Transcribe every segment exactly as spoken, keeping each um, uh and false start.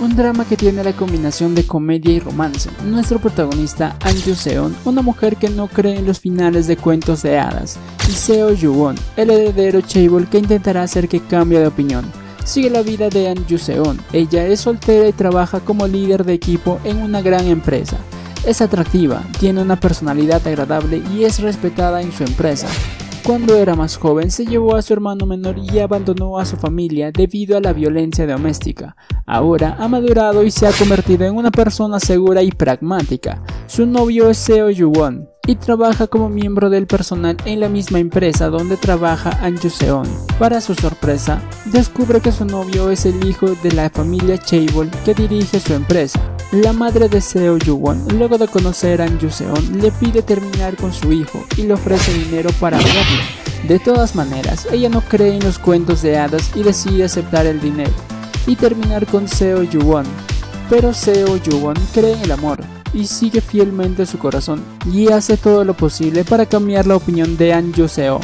un drama que tiene la combinación de comedia y romance. Nuestro protagonista, An Yu Seon, una mujer que no cree en los finales de cuentos de hadas, y Seo Yu Won, el heredero Chaebol que intentará hacer que cambie de opinión. Sigue la vida de An Yu Seon. Ella es soltera y trabaja como líder de equipo en una gran empresa. Es atractiva, tiene una personalidad agradable y es respetada en su empresa. Cuando era más joven se llevó a su hermano menor y abandonó a su familia debido a la violencia doméstica. Ahora ha madurado y se ha convertido en una persona segura y pragmática. Su novio es Seo Yu Won y trabaja como miembro del personal en la misma empresa donde trabaja An Yu Seon. Para su sorpresa, descubre que su novio es el hijo de la familia Chaebol que dirige su empresa. La madre de Seo Yu Won, luego de conocer a An Yu Seon, le pide terminar con su hijo y le ofrece dinero para verlo. De todas maneras, ella no cree en los cuentos de hadas y decide aceptar el dinero y terminar con Seo Yu Won. Pero Seo Yu Won cree en el amor y sigue fielmente su corazón y hace todo lo posible para cambiar la opinión de An Yu Seon.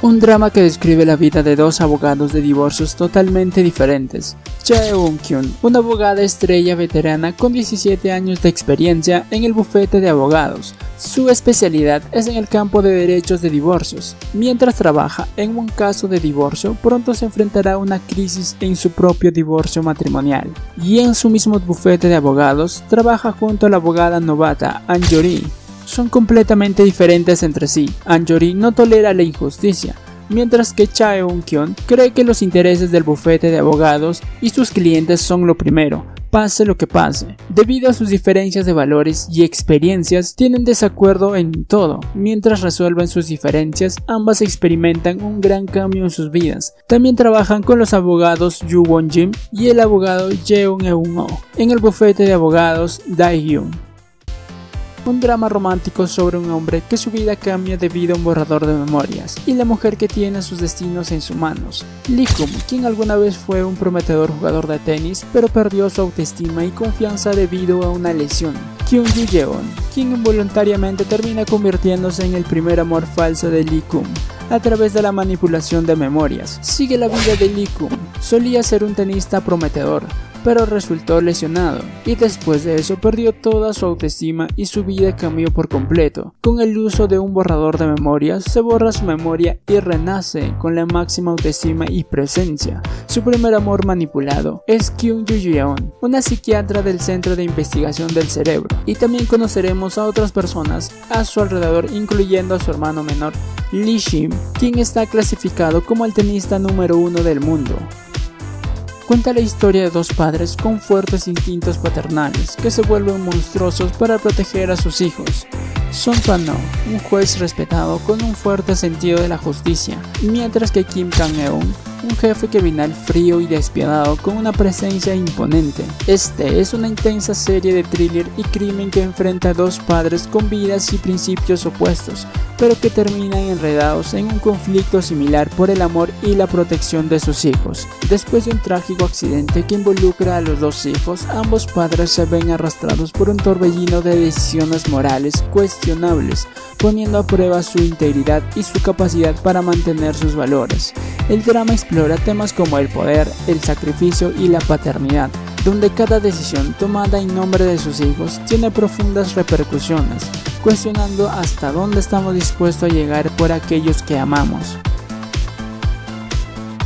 Un drama que describe la vida de dos abogados de divorcios totalmente diferentes. Cha Eun-kyung, una abogada estrella veterana con diecisiete años de experiencia en el bufete de abogados. Su especialidad es en el campo de derechos de divorcios. Mientras trabaja en un caso de divorcio, pronto se enfrentará a una crisis en su propio divorcio matrimonial. Y en su mismo bufete de abogados, trabaja junto a la abogada novata, Ahn Jori. Son completamente diferentes entre sí. Ahn Jori no tolera la injusticia, mientras que Cha Eun-kyung cree que los intereses del bufete de abogados y sus clientes son lo primero, pase lo que pase. Debido a sus diferencias de valores y experiencias, tienen desacuerdo en todo. Mientras resuelven sus diferencias, ambas experimentan un gran cambio en sus vidas. También trabajan con los abogados Yoo Won Jim y el abogado Jeon Eun-ho en el bufete de abogados Daehyun. Un drama romántico sobre un hombre que su vida cambia debido a un borrador de memorias y la mujer que tiene sus destinos en sus manos. Lee Kum, quien alguna vez fue un prometedor jugador de tenis pero perdió su autoestima y confianza debido a una lesión. Kyung Ji-yeon, quien involuntariamente termina convirtiéndose en el primer amor falso de Lee Kum a través de la manipulación de memorias. Sigue la vida de Lee Kum. Solía ser un tenista prometedor, pero resultó lesionado y después de eso perdió toda su autoestima y su vida cambió por completo. Con el uso de un borrador de memorias, se borra su memoria y renace con la máxima autoestima y presencia. Su primer amor manipulado es Kyung Yoo-jin, una psiquiatra del Centro de Investigación del Cerebro, y también conoceremos a otras personas a su alrededor, incluyendo a su hermano menor Lee Shim, quien está clasificado como el tenista número uno del mundo. Cuenta la historia de dos padres con fuertes instintos paternales que se vuelven monstruosos para proteger a sus hijos. Son Fano, un juez respetado con un fuerte sentido de la justicia, mientras que Kim Kang-eun, un jefe criminal frío y despiadado con una presencia imponente. Este es una intensa serie de thriller y crimen que enfrenta a dos padres con vidas y principios opuestos, pero que terminan enredados en un conflicto similar por el amor y la protección de sus hijos. Después de un trágico accidente que involucra a los dos hijos, ambos padres se ven arrastrados por un torbellino de decisiones morales cuestionables, poniendo a prueba su integridad y su capacidad para mantener sus valores. El drama explora temas como el poder, el sacrificio y la paternidad, donde cada decisión tomada en nombre de sus hijos tiene profundas repercusiones, cuestionando hasta dónde estamos dispuestos a llegar por aquellos que amamos.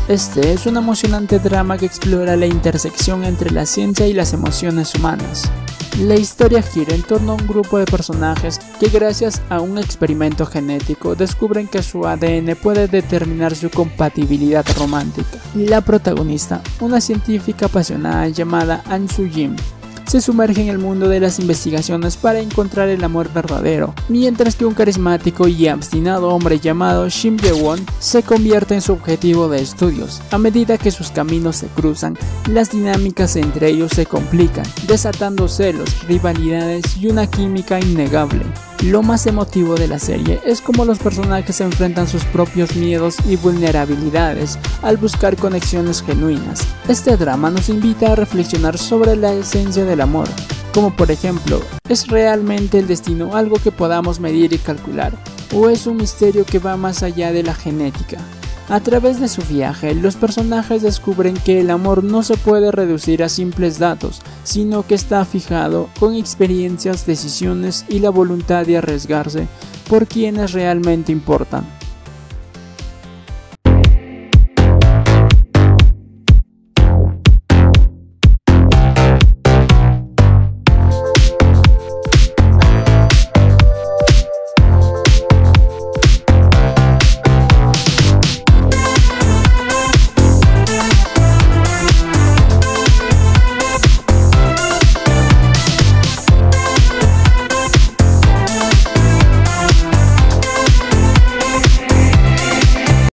Este es un emocionante drama que explora la intersección entre la ciencia y las emociones humanas. La historia gira en torno a un grupo de personajes que, gracias a un experimento genético, descubren que su A D N puede determinar su compatibilidad romántica. La protagonista, una científica apasionada llamada An Su-jin, se sumerge en el mundo de las investigaciones para encontrar el amor verdadero, mientras que un carismático y obstinado hombre llamado Shim Yewon se convierte en su objetivo de estudios. A medida que sus caminos se cruzan, las dinámicas entre ellos se complican, desatando celos, rivalidades y una química innegable. Lo más emotivo de la serie es cómo los personajes enfrentan sus propios miedos y vulnerabilidades al buscar conexiones genuinas. Este drama nos invita a reflexionar sobre la esencia del amor, como por ejemplo, ¿es realmente el destino algo que podamos medir y calcular? ¿O es un misterio que va más allá de la genética? A través de su viaje, los personajes descubren que el amor no se puede reducir a simples datos, sino que está fijado con experiencias, decisiones y la voluntad de arriesgarse por quienes realmente importan.